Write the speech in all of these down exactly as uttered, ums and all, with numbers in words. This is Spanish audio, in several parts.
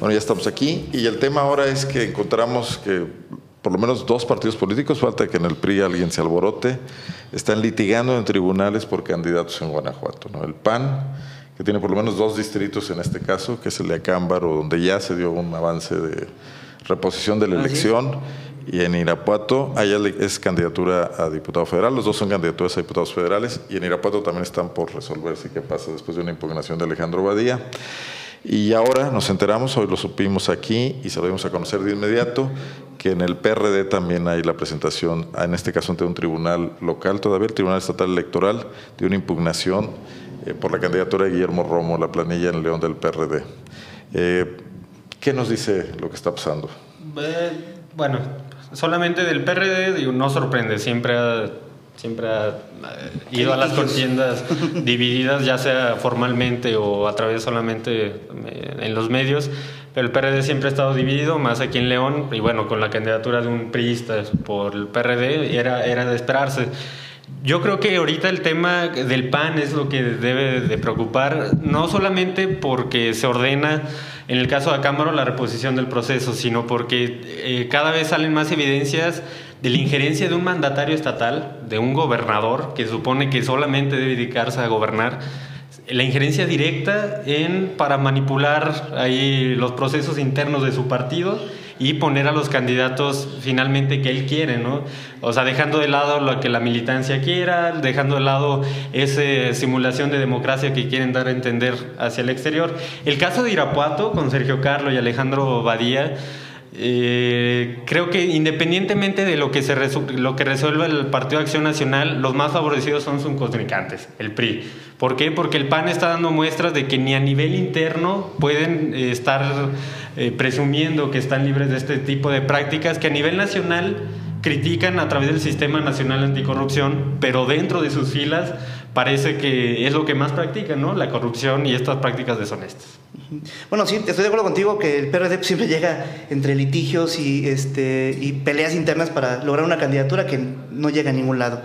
Bueno, ya estamos aquí y el tema ahora es que encontramos que por lo menos dos partidos políticos, falta que en el P R I alguien se alborote, están litigando en tribunales por candidatos en Guanajuato, ¿no? El P A N, que tiene por lo menos dos distritos en este caso, que es el de Acámbaro, donde ya se dio un avance de reposición de la elección, y en Irapuato, allá es candidatura a diputado federal, los dos son candidaturas a diputados federales, y en Irapuato también están por resolverse qué pasa después de una impugnación de Alejandro Badía. Y ahora nos enteramos, hoy lo supimos aquí y se lo dimos a conocer de inmediato, que en el P R D también hay la presentación, en este caso ante un tribunal local todavía, el Tribunal Estatal Electoral, de una impugnación eh, por la candidatura de Guillermo Romo, la planilla en León del P R D. Eh, ¿Qué nos dice lo que está pasando? Eh, bueno, solamente del P R D, digo, no sorprende, siempre ha... Siempre ha ido a las contiendas divididas, ya sea formalmente o a través solamente en los medios, pero el P R D siempre ha estado dividido, más aquí en León, y bueno, con la candidatura de un priista por el P R D era, era de esperarse. Yo creo que ahorita el tema del P A N es lo que debe de preocupar, no solamente porque se ordena, en el caso de Acámbaro, la reposición del proceso, sino porque eh, cada vez salen más evidencias de la injerencia de un mandatario estatal, de un gobernador, que supone que solamente debe dedicarse a gobernar, la injerencia directa en, para manipular ahí los procesos internos de su partido y poner a los candidatos finalmente que él quiere, ¿no? O sea, dejando de lado lo que la militancia quiera, dejando de lado esa simulación de democracia que quieren dar a entender hacia el exterior. El caso de Irapuato, con Sergio Carlos y Alejandro Badía, Eh, creo que independientemente de lo que, se lo que resuelva el Partido de Acción Nacional, los más favorecidos son sus contrincantes, el P R I. ¿Por qué? Porque el P A N está dando muestras de que ni a nivel interno pueden eh, estar eh, presumiendo que están libres de este tipo de prácticas, que a nivel nacional critican a través del Sistema Nacional Anticorrupción, pero dentro de sus filas parece que es lo que más practican, ¿no? La corrupción y estas prácticas deshonestas. Bueno, sí, estoy de acuerdo contigo que el P R D siempre llega entre litigios y, este, y peleas internas para lograr una candidatura que no llega a ningún lado.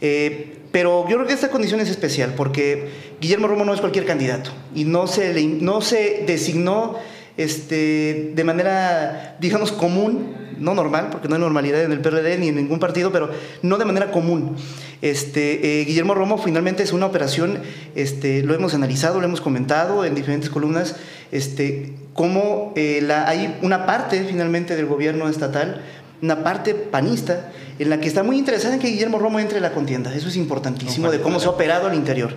Eh, pero yo creo que esta condición es especial porque Guillermo Romo no es cualquier candidato y no se, le, no se designó este, de manera, digamos, común, no normal, porque no hay normalidad en el P R D ni en ningún partido, pero no de manera común. Este, eh, Guillermo Romo finalmente es una operación, este, lo hemos analizado, lo hemos comentado en diferentes columnas, este, cómo eh, la, hay una parte finalmente del gobierno estatal, una parte panista, en la que está muy interesada en que Guillermo Romo entre en la contienda. Eso es importantísimo, de cómo se ha operado al interior.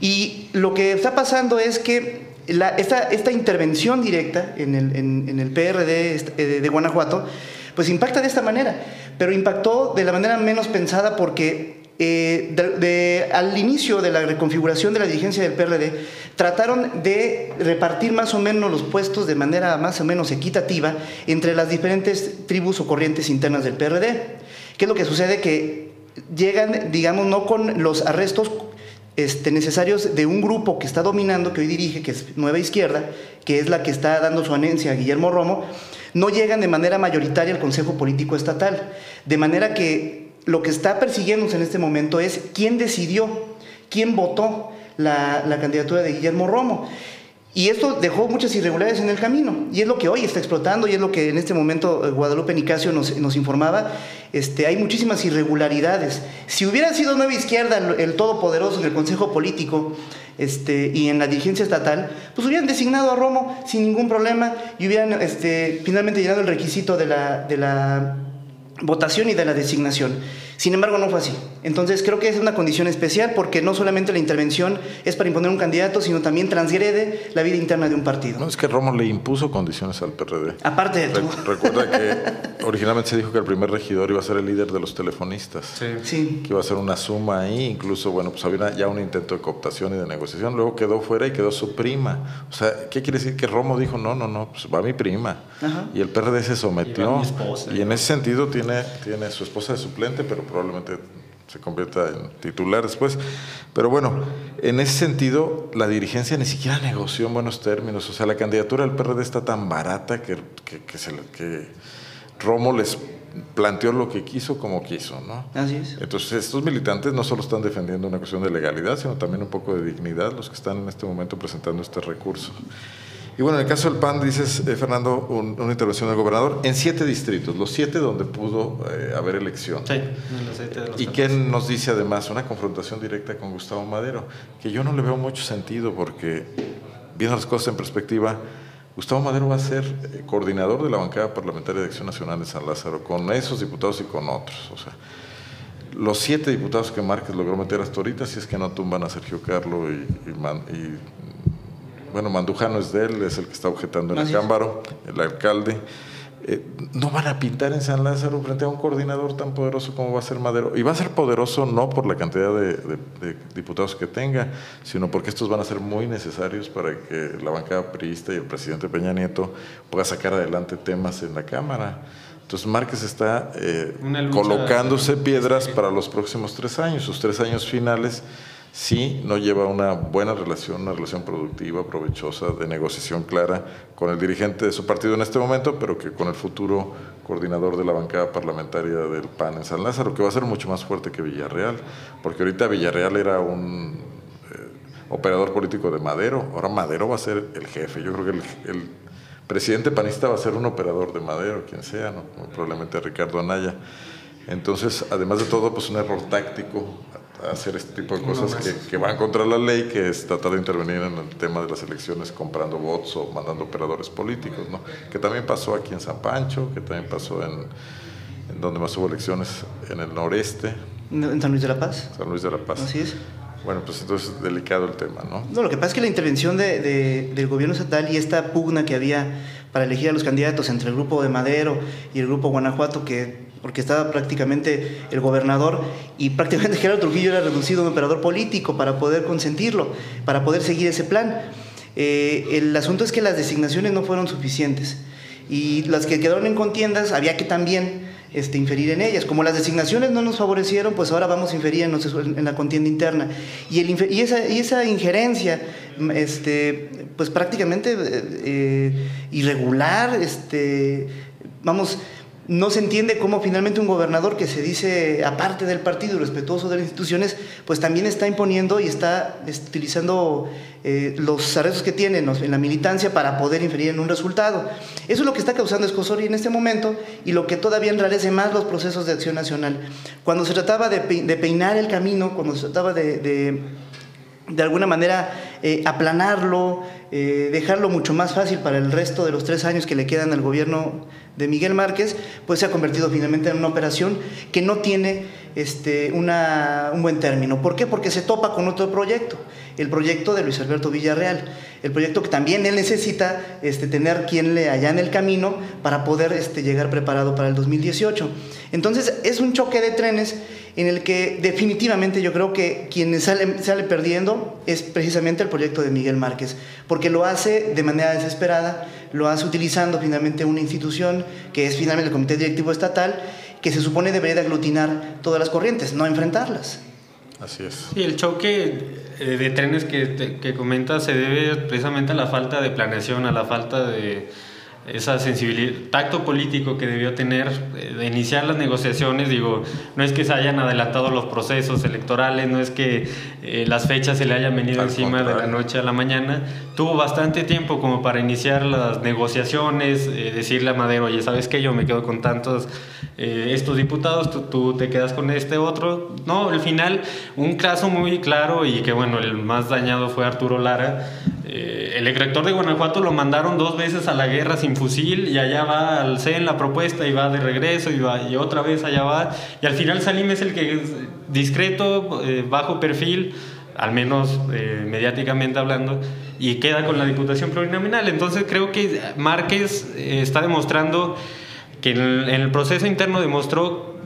Y lo que está pasando es que la, esta, esta intervención directa en el, en, en el P R D de, de Guanajuato, pues impacta de esta manera, pero impactó de la manera menos pensada porque eh, de, de, al inicio de la reconfiguración de la dirigencia del P R D trataron de repartir más o menos los puestos de manera más o menos equitativa entre las diferentes tribus o corrientes internas del P R D. ¿Qué es lo que sucede? Que llegan, digamos, no con los arrestos Este, necesarios de un grupo que está dominando, que hoy dirige, que es Nueva Izquierda, que es la que está dando su anencia a Guillermo Romo, no llegan de manera mayoritaria al Consejo Político Estatal. De manera que lo que está persiguiéndose en este momento es quién decidió, quién votó la, la candidatura de Guillermo Romo. Y esto dejó muchas irregularidades en el camino, y es lo que hoy está explotando, y es lo que en este momento Guadalupe Nicasio nos, nos informaba. Este, hay muchísimas irregularidades. Si hubiera sido Nueva Izquierda el, el todopoderoso en el Consejo Político este, y en la dirigencia estatal, pues hubieran designado a Romo sin ningún problema y hubieran este, finalmente llenado el requisito de la, de la votación y de la designación. Sin embargo, no fue así. Entonces, creo que es una condición especial porque no solamente la intervención es para imponer un candidato, sino también transgrede la vida interna de un partido. No, es que Romo le impuso condiciones al P R D. Aparte de todo. Re recuerda que originalmente se dijo que el primer regidor iba a ser el líder de los telefonistas. Sí. Sí. Que iba a ser una suma ahí. Incluso, bueno, pues había ya un intento de cooptación y de negociación. Luego quedó fuera y quedó su prima. O sea, ¿qué quiere decir? Que Romo dijo, no, no, no, pues va mi prima. Ajá. Y el P R D se sometió. Y va mi esposa, y en ese sentido tiene, tiene su esposa de suplente, pero probablemente se convierta en titular después. Pero bueno, en ese sentido, la dirigencia ni siquiera negoció en buenos términos. O sea, la candidatura del P R D está tan barata que, que, que, se, que Romo les planteó lo que quiso como quiso, ¿no? Así es. Entonces, estos militantes no solo están defendiendo una cuestión de legalidad, sino también un poco de dignidad, los que están en este momento presentando este recurso. Y bueno, en el caso del P A N, dices, eh, Fernando, un, una intervención del gobernador en siete distritos, los siete donde pudo eh, haber elección. Sí, en los siete de los. ¿Y qué nos dice además? Una confrontación directa con Gustavo Madero, que yo no le veo mucho sentido porque, viendo las cosas en perspectiva, Gustavo Madero va a ser eh, coordinador de la bancada parlamentaria de Acción Nacional de San Lázaro, con esos diputados y con otros. O sea, los siete diputados que Márquez logró meter hasta ahorita, si es que no tumban a Sergio Carlos y, y, Man, y bueno, Mandujano es de él, es el que está objetando en Acámbaro, el alcalde. Eh, no van a pintar en San Lázaro frente a un coordinador tan poderoso como va a ser Madero. Y va a ser poderoso no por la cantidad de, de, de diputados que tenga, sino porque estos van a ser muy necesarios para que la bancada priista y el presidente Peña Nieto pueda sacar adelante temas en la Cámara. Entonces Márquez está eh, colocándose de... piedras para los próximos tres años, sus tres años finales. Sí, no lleva una buena relación, una relación productiva, provechosa, de negociación clara con el dirigente de su partido en este momento, pero que con el futuro coordinador de la bancada parlamentaria del P A N en San Lázaro, que va a ser mucho más fuerte que Villarreal, porque ahorita Villarreal era un eh, operador político de Madero, ahora Madero va a ser el jefe. Yo creo que el, el presidente panista va a ser un operador de Madero, quien sea, ¿no? Probablemente Ricardo Anaya. Entonces, además de todo, pues un error táctico hacer este tipo de cosas que, que van contra la ley, que es tratar de intervenir en el tema de las elecciones comprando votos o mandando operadores políticos, ¿no? Que también pasó aquí en San Pancho, que también pasó en, en donde más hubo elecciones, en el noreste. ¿En San Luis de la Paz? San Luis de la Paz. Así es. Bueno, pues entonces es delicado el tema, ¿no? No, lo que pasa es que la intervención de, de, del gobierno estatal y esta pugna que había para elegir a los candidatos entre el grupo de Madero y el grupo Guanajuato, que... porque estaba prácticamente el gobernador y prácticamente Gerardo Trujillo era reducido a un operador político para poder consentirlo, para poder seguir ese plan. Eh, el asunto es que las designaciones no fueron suficientes y las que quedaron en contiendas había que también este, inferir en ellas. Como las designaciones no nos favorecieron, pues ahora vamos a inferir en, en la contienda interna. Y, el, y, esa, y esa injerencia este, pues prácticamente eh, irregular, este, vamos... No se entiende cómo finalmente un gobernador que se dice aparte del partido y respetuoso de las instituciones, pues también está imponiendo y está utilizando eh, los arrestos que tiene en la militancia para poder inferir en un resultado. Eso es lo que está causando escozor en este momento y lo que todavía enrarece más los procesos de Acción Nacional. Cuando se trataba de peinar el camino, cuando se trataba de, de, de alguna manera eh, aplanarlo, Eh, dejarlo mucho más fácil para el resto de los tres años que le quedan al gobierno de Miguel Márquez, pues se ha convertido finalmente en una operación que no tiene este, una, un buen término. ¿Por qué? Porque se topa con otro proyecto, el proyecto de Luis Alberto Villarreal, el proyecto que también él necesita este, tener quien le allane el camino para poder este, llegar preparado para el dos mil dieciocho. Entonces es un choque de trenes en el que definitivamente yo creo que quien sale, sale perdiendo es precisamente el proyecto de Miguel Márquez, porque lo hace de manera desesperada, lo hace utilizando finalmente una institución que es finalmente el Comité Directivo Estatal, que se supone debería de aglutinar todas las corrientes, no enfrentarlas. Así es. Y el choque de trenes que, que comenta se debe precisamente a la falta de planeación, a la falta de esa sensibilidad, tacto político que debió tener de iniciar las negociaciones. Digo, no es que se hayan adelantado los procesos electorales, no es que eh, las fechas se le hayan venido Al encima contrario. de la noche a la mañana. Tuvo bastante tiempo como para iniciar las negociaciones, eh, decirle a Madero, oye, ¿sabes qué? Yo me quedo con tantos eh, estos diputados, tú, tú te quedas con este otro. No, al final, un caso muy claro y que, bueno, el más dañado fue Arturo Lara. Eh, el exrector de Guanajuato lo mandaron dos veces a la guerra sin fusil y allá va al C E N la propuesta y va de regreso y, va, y otra vez allá va, y al final Salim es el que es discreto, eh, bajo perfil, al menos eh, mediáticamente hablando, y queda con la diputación plurinominal. Entonces creo que Márquez eh, está demostrando que en el, en el proceso interno demostró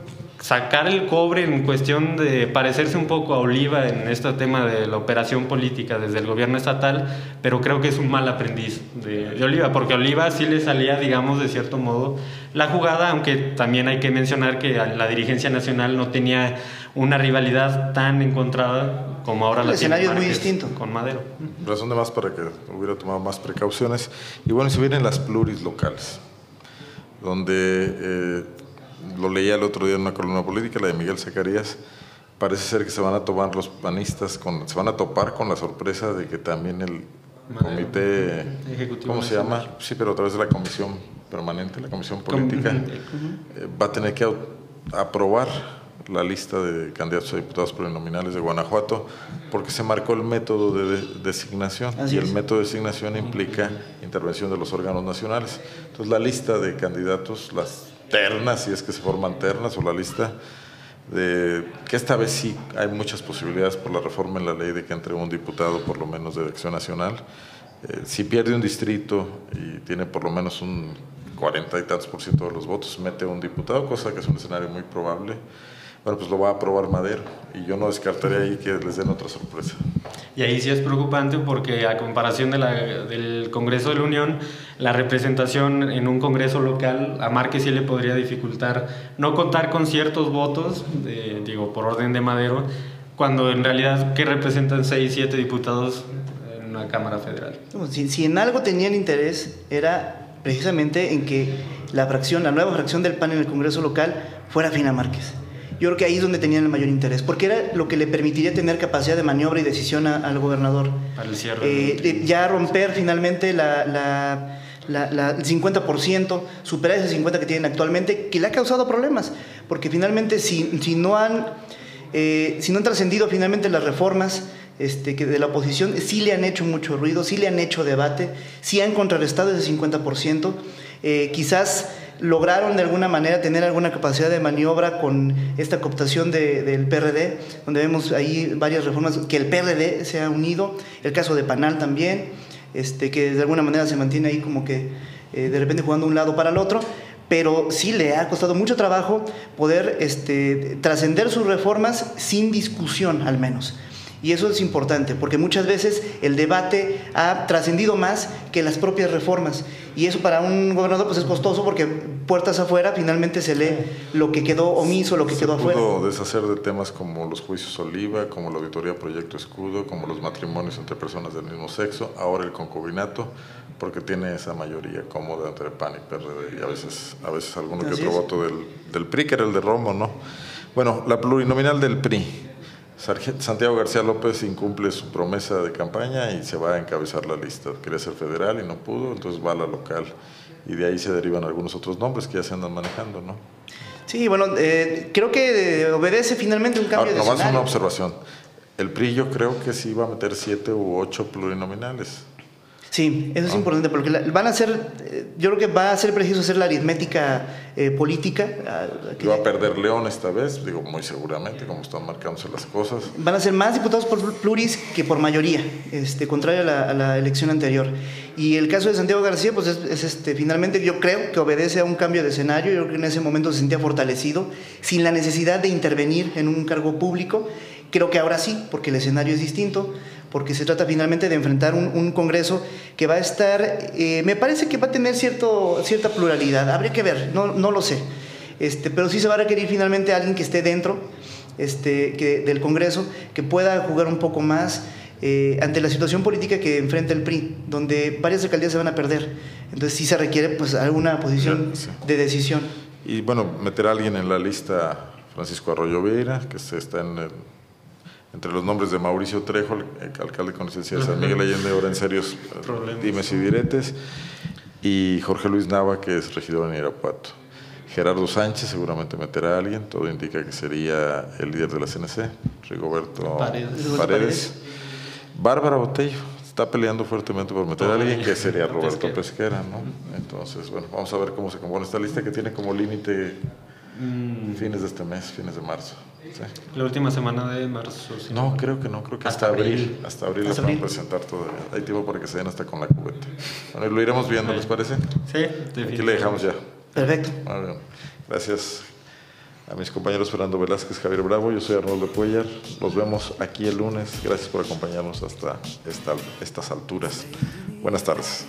sacar el cobre en cuestión de parecerse un poco a Oliva en este tema de la operación política desde el gobierno estatal, pero creo que es un mal aprendiz de, de Oliva, porque a Oliva sí le salía, digamos, de cierto modo la jugada, aunque también hay que mencionar que la dirigencia nacional no tenía una rivalidad tan encontrada como ahora la tiene Márquez, escenario muy distinto con Madero. Razón de más para que hubiera tomado más precauciones. Y bueno, si vienen las pluris locales, donde... Eh, lo leía el otro día en una columna política, la de Miguel Zacarías, parece ser que se van a tomar los panistas, con, se van a topar con la sorpresa de que también el comité, ¿cómo se llama? Sí, pero a través de la comisión permanente, la comisión política, eh, va a tener que aprobar la lista de candidatos a diputados plurinominales de Guanajuato, porque se marcó el método de, de designación. Así y el es. método de designación implica intervención de los órganos nacionales. Entonces la lista de candidatos, las ternas, si es que se forman ternas, o la lista de, que esta vez sí hay muchas posibilidades por la reforma en la ley de que entre un diputado por lo menos de Acción Nacional. Eh, si pierde un distrito y tiene por lo menos un cuarenta y tantos por ciento de los votos, mete un diputado, cosa que es un escenario muy probable. Bueno, pues lo va a aprobar Madero, y yo no descartaría ahí que les den otra sorpresa. Y ahí sí es preocupante, porque a comparación de la, del Congreso de la Unión, la representación en un Congreso local a Márquez sí le podría dificultar no contar con ciertos votos, eh, digo, por orden de Madero, cuando en realidad que representan seis, siete diputados en una Cámara Federal. Si, si en algo tenían interés era precisamente en que la fracción, la nueva fracción del P A N en el Congreso local fuera afín a Márquez. Yo creo que ahí es donde tenían el mayor interés, porque era lo que le permitiría tener capacidad de maniobra y decisión a, al gobernador. Para el cierre. Eh, eh, ya romper finalmente la, la, la, la, el cincuenta por ciento, superar ese cincuenta por ciento que tienen actualmente, que le ha causado problemas, porque finalmente si, si no han, eh, si no han trascendido finalmente las reformas este, que de la oposición, sí le han hecho mucho ruido, sí le han hecho debate, sí han contrarrestado ese cincuenta por ciento, eh, quizás lograron de alguna manera tener alguna capacidad de maniobra con esta cooptación de, del P R D, donde vemos ahí varias reformas, que el P R D se ha unido, el caso de Panal también, este, que de alguna manera se mantiene ahí como que eh, de repente jugando un lado para el otro, pero sí le ha costado mucho trabajo poder este, trascender sus reformas sin discusión al menos. Y eso es importante, porque muchas veces el debate ha trascendido más que las propias reformas. Y eso para un gobernador pues es costoso, porque puertas afuera finalmente se lee lo que quedó omiso, lo que quedó afuera. Se pudo deshacer de temas como los juicios Oliva, como la auditoría Proyecto Escudo, como los matrimonios entre personas del mismo sexo, ahora el concubinato, porque tiene esa mayoría cómoda entre P A N y P R D, y a veces, a veces alguno que otro voto del, del P R I, que era el de Romo, ¿no? Bueno, la plurinominal del P R I. Santiago García López incumple su promesa de campaña y se va a encabezar la lista. Quería ser federal y no pudo, entonces va a la local. Y de ahí se derivan algunos otros nombres que ya se andan manejando, ¿no? Sí, bueno, eh, creo que obedece finalmente un cambio. Ahora, de nomás escenario. Una observación. El P R I yo creo que sí va a meter siete u ocho plurinominales. Sí, eso es importante, porque van a ser, yo creo que va a ser preciso hacer la aritmética eh, política. Que va a perder León esta vez, digo, muy seguramente, como están marcándose las cosas. Van a ser más diputados por pluris que por mayoría, este, contrario a la, a la elección anterior. Y el caso de Santiago García, pues es, es este, finalmente yo creo que obedece a un cambio de escenario. Yo creo que en ese momento se sentía fortalecido, sin la necesidad de intervenir en un cargo público. Creo que ahora sí, porque el escenario es distinto, porque se trata finalmente de enfrentar un, un Congreso que va a estar, eh, me parece que va a tener cierto, cierta pluralidad, habría que ver, no, no lo sé, este, pero sí se va a requerir finalmente alguien que esté dentro este, que, del Congreso, que pueda jugar un poco más eh, ante la situación política que enfrenta el P R I, donde varias alcaldías se van a perder, entonces sí se requiere pues alguna posición sí, sí. de decisión. Y bueno, meter a alguien en la lista, Francisco Arroyo Vieira, que se está en el... Entre los nombres de Mauricio Trejo, alcalde con licencia de San Miguel Allende, ahora en serios dimes y diretes, y Jorge Luis Nava, que es regidor en Irapuato. Gerardo Sánchez seguramente meterá a alguien, todo indica que sería el líder de la C N C, Rigoberto Paredes. Paredes. Bárbara Botello está peleando fuertemente por meter a alguien, que sería Roberto Pesquera, ¿no? Entonces, bueno, vamos a ver cómo se compone esta lista, que tiene como límite fines de este mes, fines de marzo. Sí. La última semana de marzo. Si no, no, creo que no, creo que hasta, hasta abril, abril. Hasta abril hasta la van a presentar todavía. Hay tiempo para que se den hasta con la cubeta. Bueno, lo iremos viendo, ¿les parece? Sí, aquí le dejamos ya. Perfecto. Bueno, gracias a mis compañeros Fernando Velázquez, Javier Bravo. Yo soy Arnoldo Cuellar. Nos vemos aquí el lunes. Gracias por acompañarnos hasta esta, estas alturas. Buenas tardes.